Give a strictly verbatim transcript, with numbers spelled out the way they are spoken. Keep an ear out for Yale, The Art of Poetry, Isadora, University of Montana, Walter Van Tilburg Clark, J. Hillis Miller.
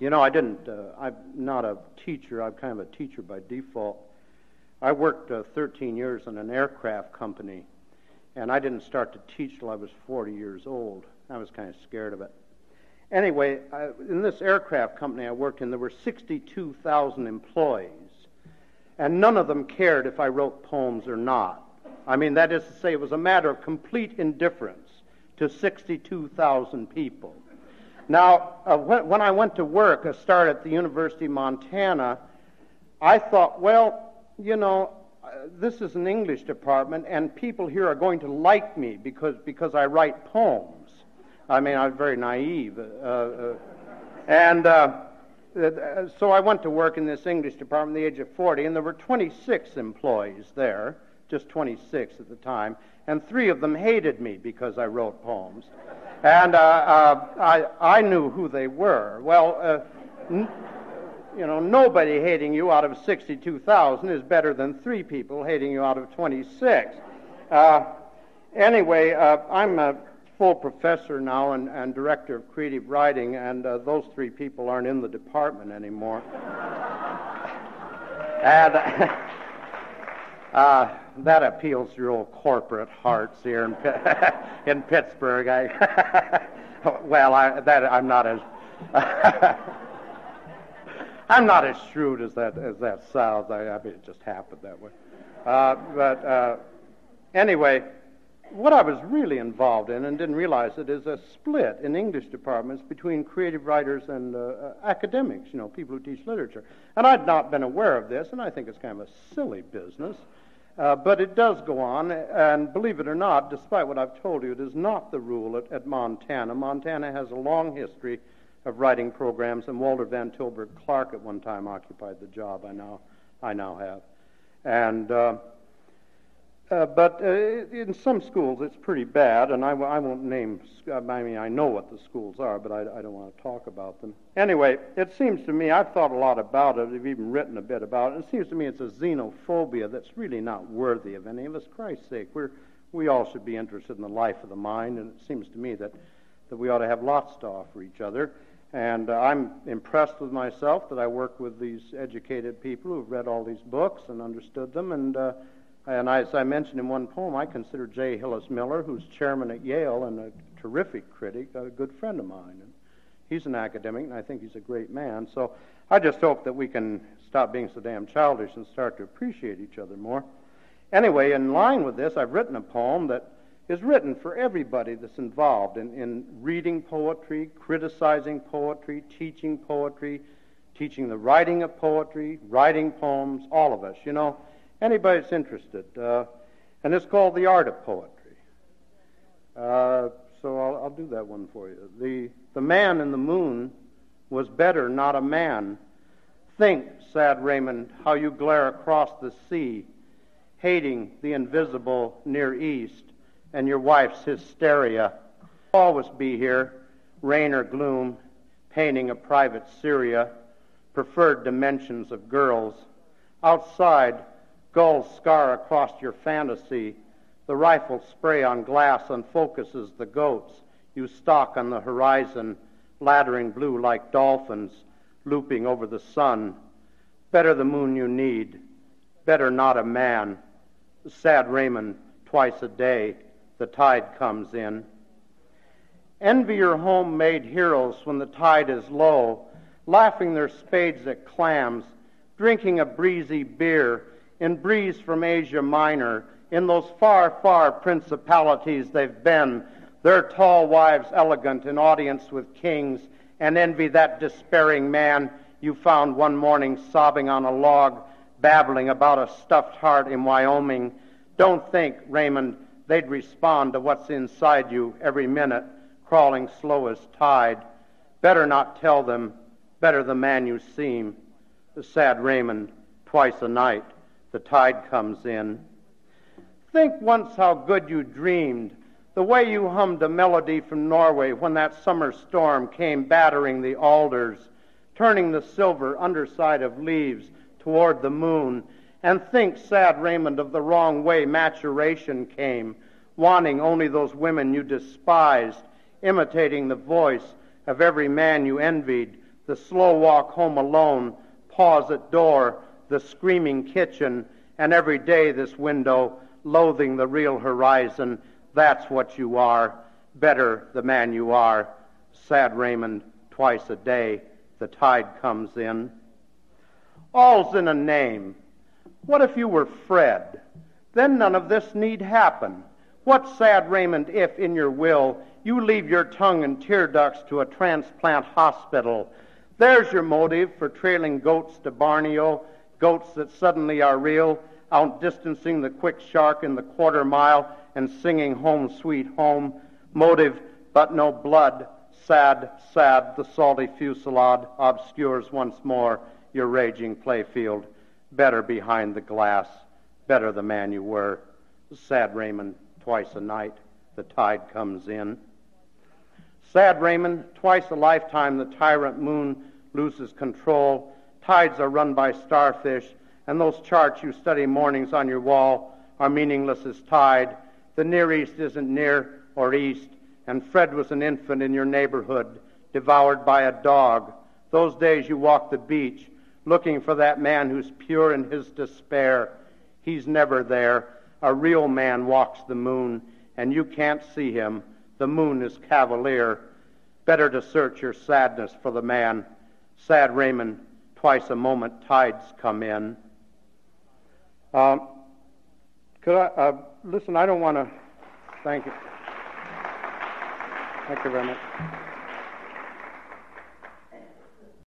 You know, I didn't, uh, I'm not a teacher, I'm kind of a teacher by default. I worked uh, thirteen years in an aircraft company, and I didn't start to teach till I was forty years old. I was kind of scared of it. Anyway, I, in this aircraft company I worked in, there were sixty-two thousand employees, and none of them cared if I wrote poems or not. I mean, that is to say, it was a matter of complete indifference to sixty-two thousand people. Now, uh, when, when I went to work, I started at the University of Montana, I thought, well, you know, uh, this is an English department, and people here are going to like me because, because I write poems. I mean, I was very naive. Uh, uh, and uh, so I went to work in this English department at the age of forty, and there were twenty-six employees there, just twenty-six at the time, and three of them hated me because I wrote poems. And uh, uh, I, I knew who they were. Well, uh, n you know, nobody hating you out of sixty-two thousand is better than three people hating you out of twenty-six. Uh, anyway, uh, I'm a full professor now and, and director of creative writing, and uh, those three people aren't in the department anymore. and... Uh, Uh, that appeals to your old corporate hearts here in, in Pittsburgh. I, well, I, that, I'm not as I'm not as shrewd as that as that sounds. I, I mean, it just happened that way. Uh, but uh, anyway, what I was really involved in and didn't realize it is a split in English departments between creative writers and uh, academics. You know, people who teach literature. And I'd not been aware of this, and I think it's kind of a silly business. Uh, but it does go on, and believe it or not, despite what I've told you, it is not the rule at, at Montana. Montana has a long history of writing programs, and Walter Van Tilburg Clark at one time occupied the job I now, I now have. And, uh, uh, but uh, in some schools it's pretty bad, and I, I won't name, I mean, I know what the schools are, but I, I don't want to talk about them. Anyway, it seems to me, I've thought a lot about it, I've even written a bit about it, it seems to me it's a xenophobia that's really not worthy of any of us. Christ's sake, we're, we all should be interested in the life of the mind, and it seems to me that, that we ought to have lots to offer each other, and uh, I'm impressed with myself that I work with these educated people who've read all these books and understood them, and, uh, and I, as I mentioned in one poem, I consider J. Hillis Miller, who's chairman at Yale and a terrific critic, a good friend of mine. And, he's an academic, and I think he's a great man. So I just hope that we can stop being so damn childish and start to appreciate each other more. Anyway, in line with this, I've written a poem that is written for everybody that's involved in, in reading poetry, criticizing poetry, teaching poetry, teaching the writing of poetry, writing poems, all of us, you know, anybody that's interested. Uh, and it's called The Art of Poetry. Uh, So I'll, I'll do that one for you. The, the man in the moon was better not a man. Think, sad Raymond, how you glare across the sea, hating the invisible Near East and your wife's hysteria. Always be here, rain or gloom, painting a private Syria, preferred dimensions of girls. Outside, gulls scar across your fantasy. The rifle spray on glass unfocuses the goats. You stalk on the horizon, laddering blue like dolphins, looping over the sun. Better the moon you need, better not a man. Sad Raymond, twice a day, the tide comes in. Envy your homemade heroes when the tide is low, laughing their spades at clams, drinking a breezy beer, in breeze from Asia Minor, in those far, far principalities they've been, their tall wives elegant in audience with kings, and envy that despairing man you found one morning sobbing on a log, babbling about a stuffed heart in Wyoming. Don't think, Raymond, they'd respond to what's inside you every minute, crawling slow as tide. Better not tell them, better the man you seem. The sad Raymond, twice a night, the tide comes in. Think once how good you dreamed, the way you hummed a melody from Norway when that summer storm came battering the alders, turning the silver underside of leaves toward the moon, and think, sad Raymond, of the wrong way maturation came, wanting only those women you despised, imitating the voice of every man you envied, the slow walk home alone, pause at door, the screaming kitchen, and every day this window, loathing the real horizon, that's what you are, better the man you are, sad Raymond, twice a day, the tide comes in. All's in a name. What if you were Fred? Then none of this need happen. What sad Raymond if, in your will, you leave your tongue and tear ducts to a transplant hospital? There's your motive for trailing goats to Borneo, goats that suddenly are real, outdistancing the quick shark in the quarter mile and singing Home Sweet Home. Motive, but no blood. Sad, sad, the salty fusillade obscures once more your raging playfield. Better behind the glass, better the man you were. Sad Raymond, twice a night, the tide comes in. Sad Raymond, twice a lifetime the tyrant moon loses control. Tides are run by starfish, and those charts you study mornings on your wall are meaningless as tide. The Near East isn't near or east, and Fred was an infant in your neighborhood, devoured by a dog. Those days you walked the beach, looking for that man who's pure in his despair. He's never there. A real man walks the moon, and you can't see him. The moon is cavalier. Better to search your sadness for the man. Sad Raymond, twice a moment, tides come in. Uh, could I, uh, listen, I don't want to... Thank you. Thank you very much.